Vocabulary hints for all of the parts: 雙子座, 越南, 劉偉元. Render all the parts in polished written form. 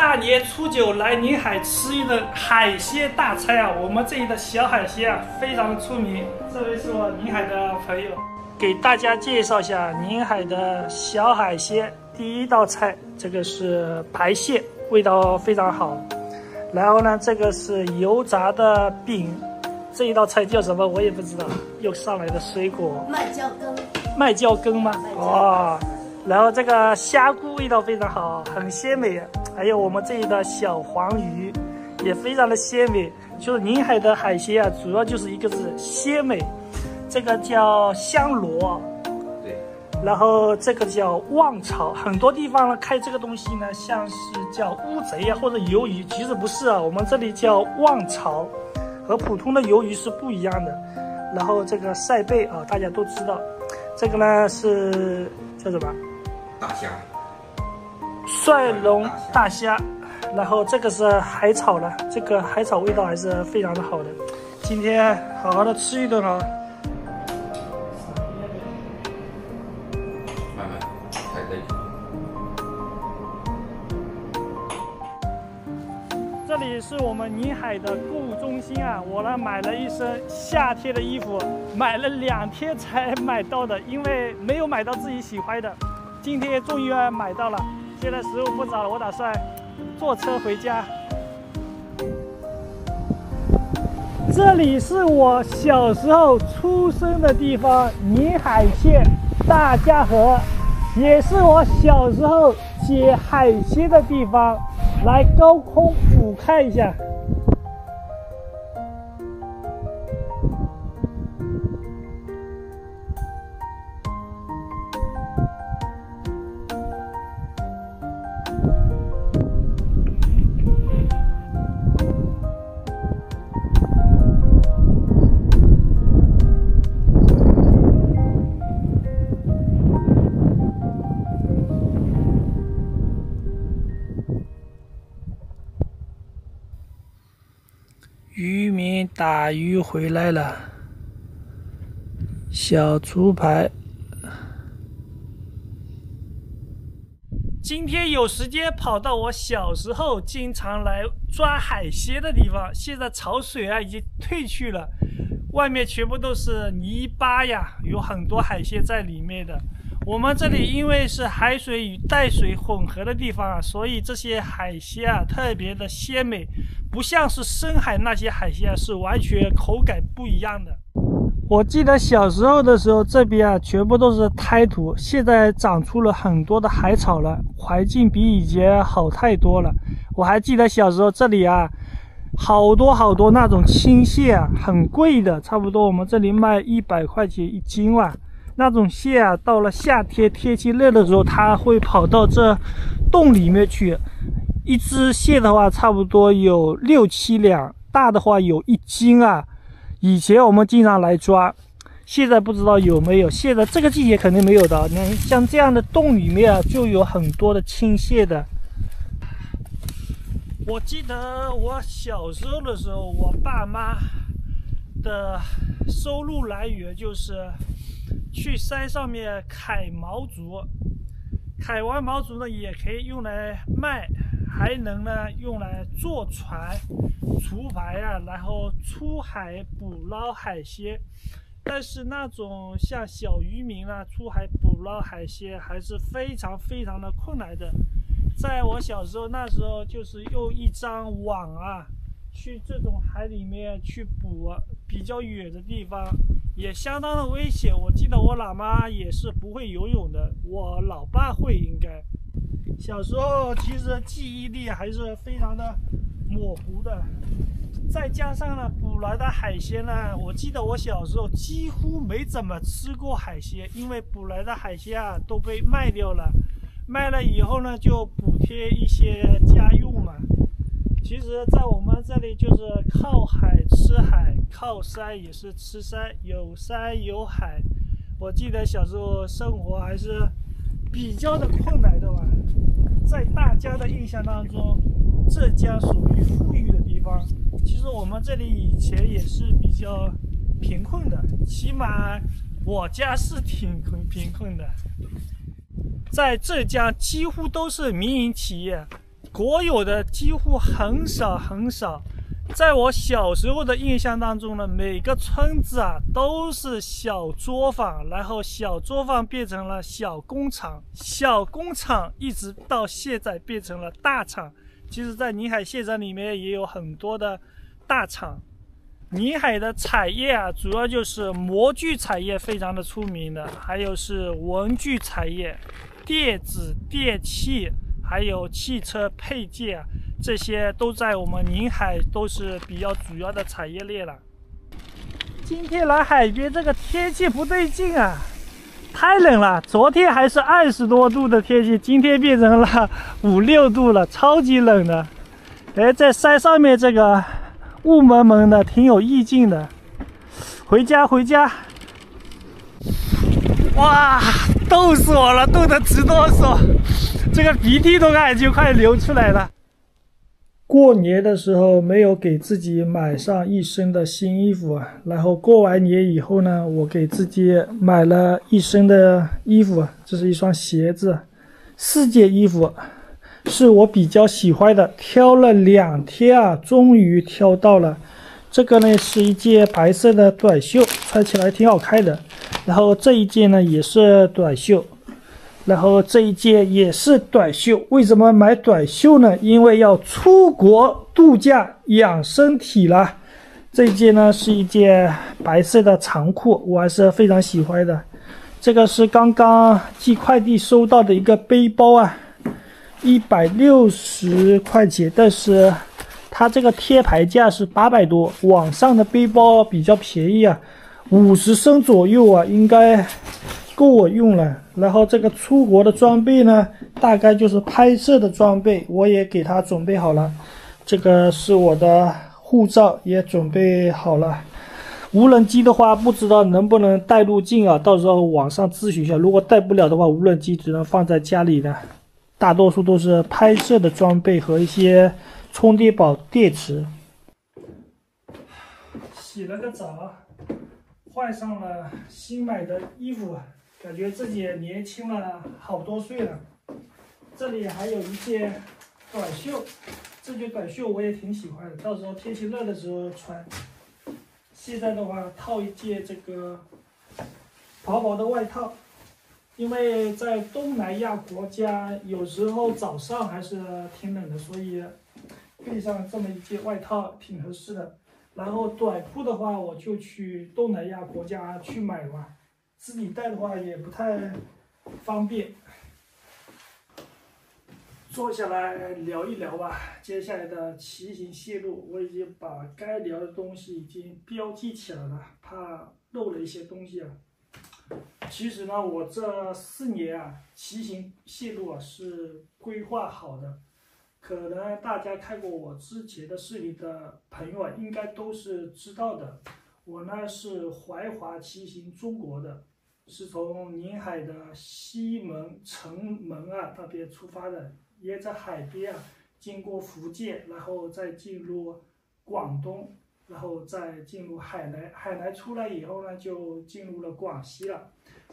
大年初九来宁海吃一顿海鲜大餐啊！我们这里的小海鲜啊，非常的出名。这位是我宁海的朋友，给大家介绍一下宁海的小海鲜。第一道菜，这个是排蟹，味道非常好。然后呢，这个是油炸的饼，这一道菜叫什么我也不知道。又上来的水果，麦椒羹。麦椒羹吗？哦。然后这个虾菇味道非常好，很鲜美。还有我们这里的小黄鱼，也非常的鲜美。就是宁海的海鲜啊，主要就是一个字鲜美，这个叫香螺，对。然后这个叫旺草，很多地方呢开这个东西呢，像是叫乌贼啊或者鱿鱼，其实不是啊，我们这里叫旺草，和普通的鱿鱼是不一样的。然后这个晒贝啊，大家都知道，这个呢是叫什么？大虾，蒜蓉大虾，然后这个是海草了，这个海草味道还是非常的好的。今天好好的吃一顿啊！慢慢，太累了。这里是我们宁海的购物中心啊，我呢买了一身夏天的衣服，买了2天才买到的，因为没有买到自己喜欢的。今天终于买到了，现在时候不早了，我打算坐车回家。这里是我小时候出生的地方，宁海县大家河，也是我小时候捡海鲜的地方。来高空俯瞰一下。渔民打鱼回来了，小竹排。今天有时间跑到我小时候经常来抓海鲜的地方，现在潮水啊已经退去了，外面全部都是泥巴呀，有很多海鲜在里面的。我们这里因为是海水与淡水混合的地方啊，所以这些海鲜啊特别的鲜美，不像是深海那些海鲜啊，是完全口感不一样的。我记得小时候的时候，这边啊全部都是苔土，现在长出了很多的海草了，环境比以前好太多了。我还记得小时候这里啊，好多那种青蟹啊，很贵的，差不多我们这里卖100块钱一斤哇。那种蟹啊，到了夏天天气热的时候，它会跑到这洞里面去。一只蟹的话，差不多有6、7两，大的话有1斤啊。以前我们经常来抓，现在不知道有没有。现在这个季节肯定没有的。你看，像这样的洞里面啊，就有很多的青蟹的。我记得我小时候的时候，我爸妈的收入来源就是去山上面砍毛竹，砍完毛竹呢，也可以用来卖，还能呢用来做船、竹排啊，然后出海捕捞海鲜。但是那种像小渔民啊，出海捕捞海鲜还是非常的困难的。在我小时候那时候，就是用一张网啊，去这种海里面去捕，比较远的地方。也相当的危险，我记得我老妈也是不会游泳的，我老爸会应该。小时候其实记忆力还是非常的模糊的，再加上呢捕来的海鲜呢，我记得我小时候几乎没怎么吃过海鲜，因为捕来的海鲜啊都被卖掉了，卖了以后呢就补贴一些家用嘛。其实，在我们这里就是靠海吃海，靠山也是吃山，有山有海。我记得小时候生活还是比较的困难的吧。在大家的印象当中，浙江属于富裕的地方，其实我们这里以前也是比较贫困的，起码我家是挺贫困的。在浙江几乎都是民营企业。国有的几乎很少很少。在我小时候的印象当中呢，每个村子啊都是小作坊，然后小作坊变成了小工厂，小工厂一直到现在变成了大厂。其实，在宁海县城里面也有很多的大厂。宁海的产业啊，主要就是模具产业非常的出名的，还有是文具产业、电子电器，还有汽车配件。这些都在我们宁海都是比较主要的产业链了。今天来海边，这个天气不对劲啊，太冷了。昨天还是20多度的天气，今天变成了5、6度了，超级冷的。哎，在山上面这个雾蒙蒙的，挺有意境的。回家。哇，冻死我了，冻得直哆嗦，这个鼻涕都感觉快流出来了。过年的时候没有给自己买上一身的新衣服，然后过完年以后呢，我给自己买了一身的衣服，这是一双鞋子，4件衣服，是我比较喜欢的，挑了2天啊，终于挑到了。这个呢是一件白色的短袖，穿起来挺好看的，然后这一件呢也是短袖。然后这一件也是短袖，为什么买短袖呢？因为要出国度假养身体了。这一件呢是一件白色的长裤，我还是非常喜欢的。这个是刚刚寄快递收到的一个背包啊，160块钱，但是它这个贴牌价是800多，网上的背包比较便宜啊，50升左右啊，应该够我用了。然后这个出国的装备呢，大概就是拍摄的装备，我也给它准备好了。这个是我的护照，也准备好了。无人机的话，不知道能不能带入境啊，到时候网上咨询一下。如果带不了的话，无人机只能放在家里的。大多数都是拍摄的装备和一些充电宝、电池。洗了个澡，换上了新买的衣服。感觉自己年轻了好多岁了。这里还有一件短袖，这件短袖我也挺喜欢的，到时候天气热的时候穿。现在的话，套一件这个薄薄的外套，因为在东南亚国家有时候早上还是挺冷的，所以配上这么一件外套挺合适的。然后短裤的话，我就去东南亚国家去买吧。自己带的话也不太方便。坐下来聊一聊吧，接下来的骑行线路我已经把该聊的东西已经标记起来了，怕漏了一些东西啊。其实呢，我这4年啊，骑行线路啊是规划好的，可能大家看过我之前的视频的朋友啊，应该都是知道的。我呢是怀华骑行中国的，是从宁海的西门、城门啊那边出发的，沿着海边啊，经过福建，然后再进入广东，然后再进入海南，海南出来以后呢，就进入了广西了，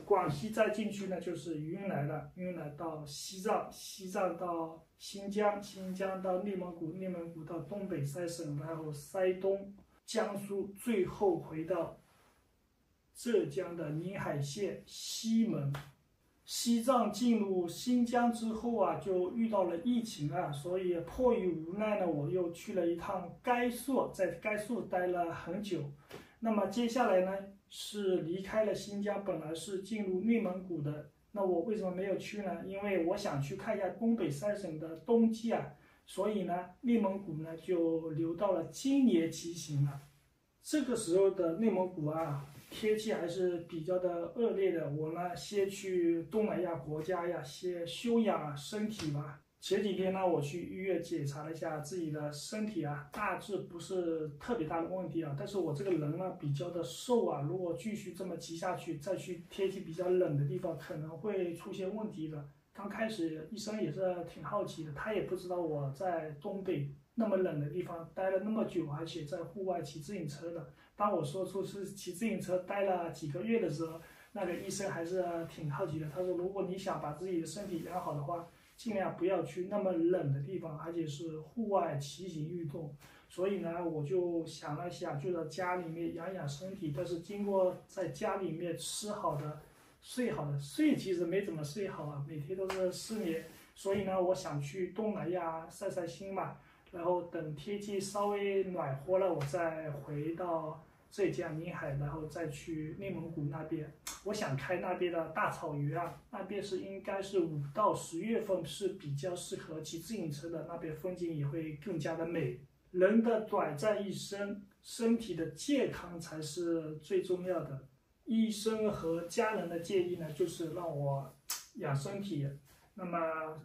广西再进去呢就是云南了，云南到西藏，西藏到新疆，新疆到内蒙古，内蒙古到东北三省，然后塞东。江苏，最后回到浙江的宁海县西门。西藏进入新疆之后啊，就遇到了疫情啊，所以迫于无奈呢，我又去了一趟甘肃，在甘肃待了很久。那么接下来呢，是离开了新疆，本来是进入内蒙古的。那我为什么没有去呢？因为我想去看一下东北三省的冬季啊。所以呢，内蒙古呢就留到了今年骑行了。这个时候的内蒙古啊，天气还是比较的恶劣的。我呢先去东南亚国家呀，先休养身体吧。前几天呢，我去医院检查了一下自己的身体啊，大致不是特别大的问题啊。但是我这个人呢比较的瘦啊，如果继续这么骑下去，再去天气比较冷的地方，可能会出现问题的。刚开始医生也是挺好奇的，他也不知道我在东北那么冷的地方待了那么久，而且在户外骑自行车的。当我说出是骑自行车待了几个月的时候，那个医生还是挺好奇的，他说如果你想把自己的身体养好的话，尽量不要去那么冷的地方，而且是户外骑行运动。所以呢，我就想了想，就在家里面养养身体。但是经过在家里面吃好的、睡好的，睡其实没怎么睡好啊，每天都是失眠。所以呢，我想去东南亚散散心嘛，然后等天气稍微暖和了，我再回到浙江宁海，然后再去内蒙古那边。我想开那边的大草原啊，那边是应该是5到10月份是比较适合骑自行车的，那边风景也会更加的美。人的短暂一生，身体的健康才是最重要的。医生和家人的建议呢，就是让我养身体。那么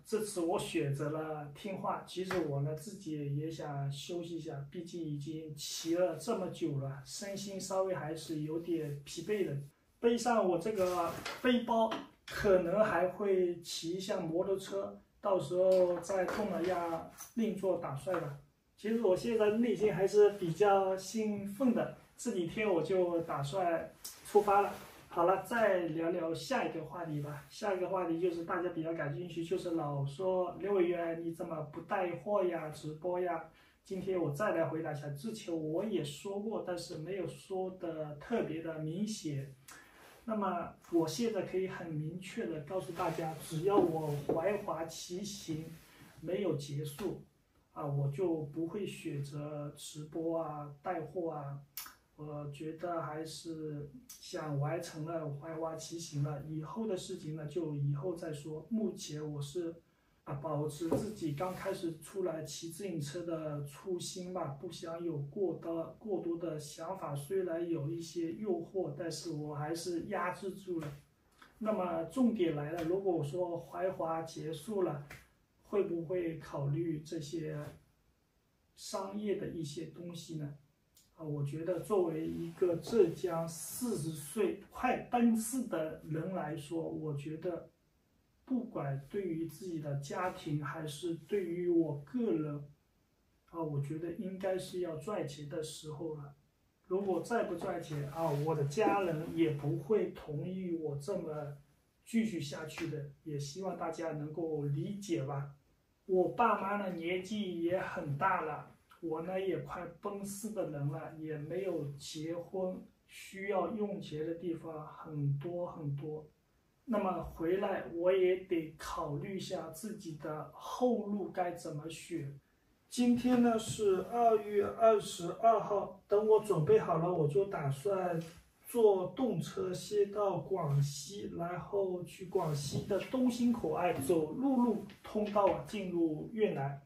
这次我选择了听话。其实我呢自己也想休息一下，毕竟已经骑了这么久了，身心稍微还是有点疲惫的。背上我这个背包，可能还会骑一下摩托车，到时候在东南亚另做打算吧。其实我现在内心还是比较兴奋的，这几天我就打算出发了。好了，再聊聊下一个话题吧。下一个话题就是大家比较感兴趣，就是老说刘委员你怎么不带货呀、直播呀？今天我再来回答一下，之前我也说过，但是没有说的特别的明显。那么我现在可以很明确的告诉大家，只要我怀华骑行没有结束啊，我就不会选择直播啊、带货啊。我觉得还是想完成了怀华骑行了，以后的事情呢就以后再说。目前我是保持自己刚开始出来骑自行车的初心吧，不想有过多的想法。虽然有一些诱惑，但是我还是压制住了。那么重点来了，如果我说怀华结束了，会不会考虑这些商业的一些东西呢？我觉得作为一个浙江40岁快奔40的人来说，我觉得不管对于自己的家庭还是对于我个人，我觉得应该是要赚钱的时候了。如果再不赚钱我的家人也不会同意我这么继续下去的，也希望大家能够理解吧。我爸妈的年纪也很大了。我呢也快奔40的人了，也没有结婚，需要用钱的地方很多很多。那么回来我也得考虑一下自己的后路该怎么选。今天呢是2月22号，等我准备好了，我就打算坐动车先到广西，然后去广西的东兴口岸走陆路通道进入越南。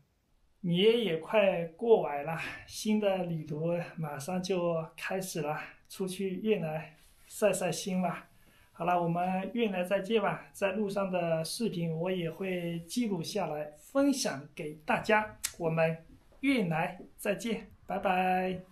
年也快过完了，新的旅途马上就开始了，出去越南散散心吧。好了，我们越南再见吧。在路上的视频我也会记录下来，分享给大家。我们越南再见，拜拜。